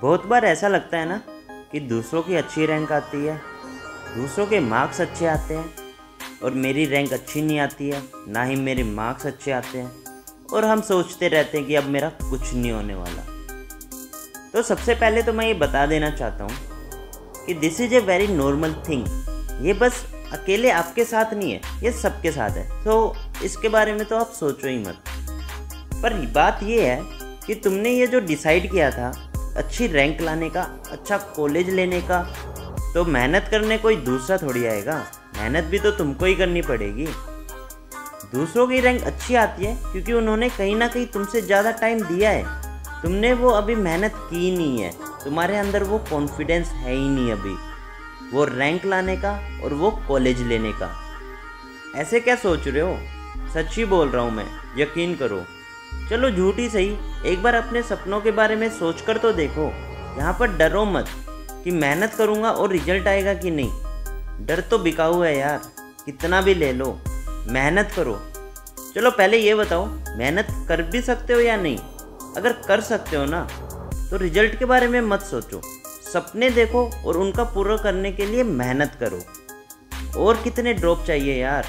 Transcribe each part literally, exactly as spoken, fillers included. बहुत बार ऐसा लगता है ना कि दूसरों की अच्छी रैंक आती है, दूसरों के मार्क्स अच्छे आते हैं और मेरी रैंक अच्छी नहीं आती है, ना ही मेरे मार्क्स अच्छे आते हैं, और हम सोचते रहते हैं कि अब मेरा कुछ नहीं होने वाला। तो सबसे पहले तो मैं ये बता देना चाहता हूँ कि this is a very normal thing. ये बस अकेले आपके साथ नहीं है, ये सबके साथ है, तो इसके बारे में तो आप सोचो ही मत। पर बात ये है कि तुमने ये जो डिसाइड किया था अच्छी रैंक लाने का, अच्छा कॉलेज लेने का, तो मेहनत करने कोई दूसरा थोड़ी आएगा, मेहनत भी तो तुमको ही करनी पड़ेगी। दूसरों की रैंक अच्छी आती है क्योंकि उन्होंने कहीं ना कहीं तुमसे ज़्यादा टाइम दिया है, तुमने वो अभी मेहनत की नहीं है, तुम्हारे अंदर वो कॉन्फिडेंस है ही नहीं अभी, वो रैंक लाने का और वो कॉलेज लेने का। ऐसे क्या सोच रहे हो, सच्ची बोल रहा हूँ मैं, यकीन करो। चलो झूठ ही सही, एक बार अपने सपनों के बारे में सोच कर तो देखो। यहाँ पर डरो मत कि मेहनत करूँगा और रिजल्ट आएगा कि नहीं, डर तो बिकाऊ है यार, कितना भी ले लो, मेहनत करो। चलो पहले ये बताओ, मेहनत कर भी सकते हो या नहीं? अगर कर सकते हो ना तो रिजल्ट के बारे में मत सोचो, सपने देखो और उनका पूरा करने के लिए मेहनत करो। और कितने ड्रॉप चाहिए यार,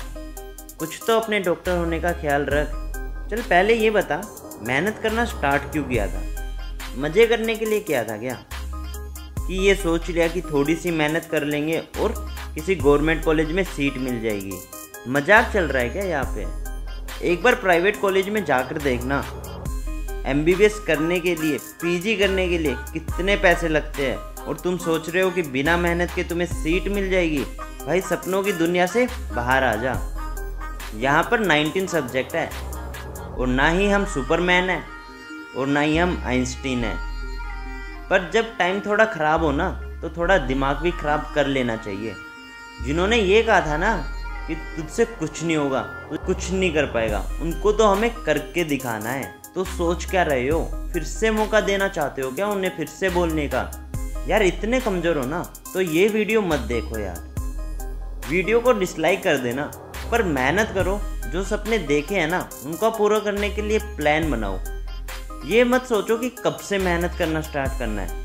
कुछ तो अपने डॉक्टर होने का ख्याल रख। चल पहले ये बता, मेहनत करना स्टार्ट क्यों किया था? मज़े करने के लिए किया था क्या, कि ये सोच लिया कि थोड़ी सी मेहनत कर लेंगे और किसी गवर्नमेंट कॉलेज में सीट मिल जाएगी? मजाक चल रहा है क्या यहाँ पे? एक बार प्राइवेट कॉलेज में जाकर देखना, एमबीबीएस करने के लिए, पीजी करने के लिए कितने पैसे लगते हैं, और तुम सोच रहे हो कि बिना मेहनत के तुम्हें सीट मिल जाएगी? भाई सपनों की दुनिया से बाहर आ जा। यहाँ पर नाइनटीन सब्जेक्ट है, और ना ही हम सुपरमैन हैं और ना ही हम आइंस्टीन हैं। पर जब टाइम थोड़ा ख़राब हो ना तो थोड़ा दिमाग भी ख़राब कर लेना चाहिए। जिन्होंने ये कहा था ना कि तुझसे कुछ नहीं होगा, तू कुछ नहीं कर पाएगा, उनको तो हमें करके दिखाना है। तो सोच क्या रहे हो, फिर से मौका देना चाहते हो क्या उन्हें फिर से बोलने का? यार इतने कमज़ोर हो ना तो ये वीडियो मत देखो यार, वीडियो को डिसलाइक कर देना। पर मेहनत करो, जो सपने देखे हैं ना उनका पूरा करने के लिए प्लान बनाओ। ये मत सोचो कि कब से मेहनत करना स्टार्ट करना है,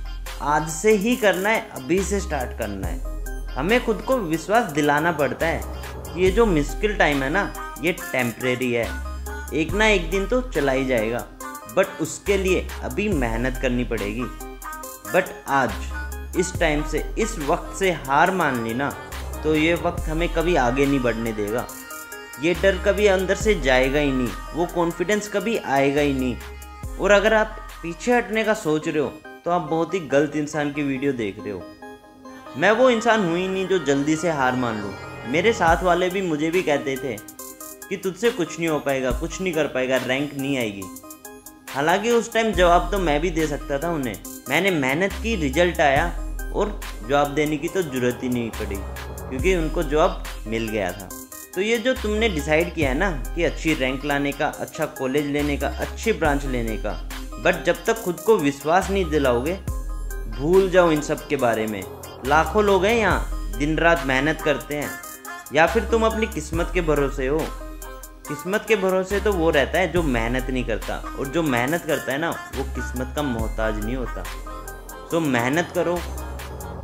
आज से ही करना है, अभी से स्टार्ट करना है। हमें खुद को विश्वास दिलाना पड़ता है, ये जो मुश्किल टाइम है ना ये टेम्परेरी है, एक ना एक दिन तो चला ही जाएगा, बट उसके लिए अभी मेहनत करनी पड़ेगी। बट आज इस टाइम से, इस वक्त से हार मान ली ना तो ये वक्त हमें कभी आगे नहीं बढ़ने देगा, ये डर कभी अंदर से जाएगा ही नहीं, वो कॉन्फिडेंस कभी आएगा ही नहीं। और अगर आप पीछे हटने का सोच रहे हो तो आप बहुत ही गलत इंसान की वीडियो देख रहे हो। मैं वो इंसान हूँ ही नहीं जो जल्दी से हार मान लूँ। मेरे साथ वाले भी मुझे भी कहते थे कि तुझसे कुछ नहीं हो पाएगा, कुछ नहीं कर पाएगा, रैंक नहीं आएगी। हालांकि उस टाइम जवाब तो मैं भी दे सकता था उन्हें, मैंने मेहनत की, रिजल्ट आया, और जवाब देने की तो ज़रूरत ही नहीं पड़ी क्योंकि उनको जवाब मिल गया था। तो ये जो तुमने डिसाइड किया है ना कि अच्छी रैंक लाने का, अच्छा कॉलेज लेने का, अच्छी ब्रांच लेने का, बट जब तक खुद को विश्वास नहीं दिलाओगे भूल जाओ इन सब के बारे में। लाखों लोग हैं यहाँ, दिन रात मेहनत करते हैं, या फिर तुम अपनी किस्मत के भरोसे हो? किस्मत के भरोसे तो वो रहता है जो मेहनत नहीं करता, और जो मेहनत करता है ना वो किस्मत का मोहताज नहीं होता। तो मेहनत करो,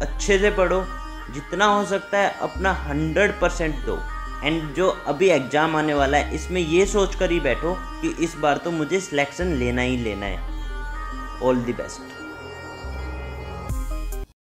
अच्छे से पढ़ो, जितना हो सकता है अपना हंड्रेड परसेंट दो। एंड जो अभी एग्ज़ाम आने वाला है इसमें ये सोच कर ही बैठो कि इस बार तो मुझे सिलेक्शन लेना ही लेना है। All the best.